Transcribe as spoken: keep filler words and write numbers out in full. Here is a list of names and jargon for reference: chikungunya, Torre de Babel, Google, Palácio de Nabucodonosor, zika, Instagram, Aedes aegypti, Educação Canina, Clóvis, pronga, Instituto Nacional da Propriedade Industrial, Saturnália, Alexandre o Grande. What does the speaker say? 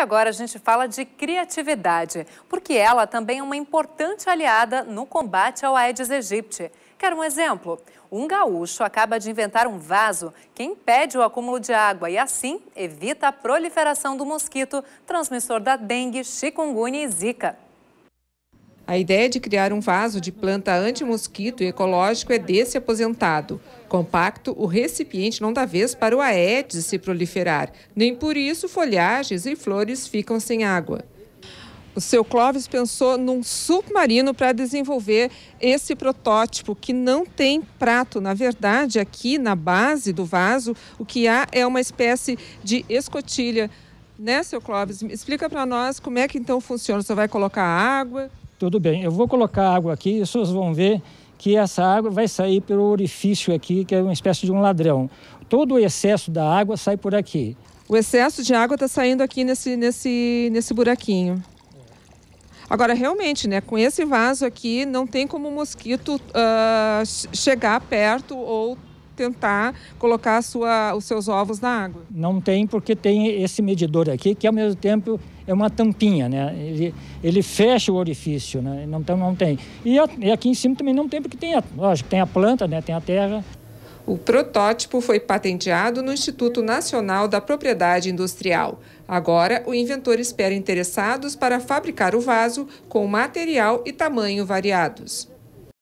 agora a gente fala de criatividade, porque ela também é uma importante aliada no combate ao Aedes aegypti. Quer um exemplo? Um gaúcho acaba de inventar um vaso que impede o acúmulo de água e assim evita a proliferação do mosquito, transmissor da dengue, chikungunya e zika. A ideia de criar um vaso de planta anti-mosquito e ecológico é desse aposentado. Compacto, o recipiente não dá vez para o Aedes se proliferar. Nem por isso folhagens e flores ficam sem água. O seu Clóvis pensou num submarino para desenvolver esse protótipo que não tem prato. Na verdade, aqui na base do vaso, o que há é uma espécie de escotilha. Né, seu Clóvis? Explica para nós como é que então funciona. Você vai colocar água... Tudo bem, eu vou colocar água aqui e vocês vão ver que essa água vai sair pelo orifício aqui, que é uma espécie de um ladrão. Todo o excesso da água sai por aqui. O excesso de água está saindo aqui nesse, nesse, nesse buraquinho. Agora, realmente, né, com esse vaso aqui, não tem como o mosquito uh, chegar perto ou tentar colocar a sua, os seus ovos na água. Não tem, porque tem esse medidor aqui, que ao mesmo tempo é uma tampinha, né? Ele, ele fecha o orifício, né? Não, não tem. E, a, e aqui em cima também não tem, porque tem a, lógico, tem a planta, né? Tem a terra. O protótipo foi patenteado no Instituto Nacional da Propriedade Industrial. Agora, o inventor espera interessados para fabricar o vaso com material e tamanho variados.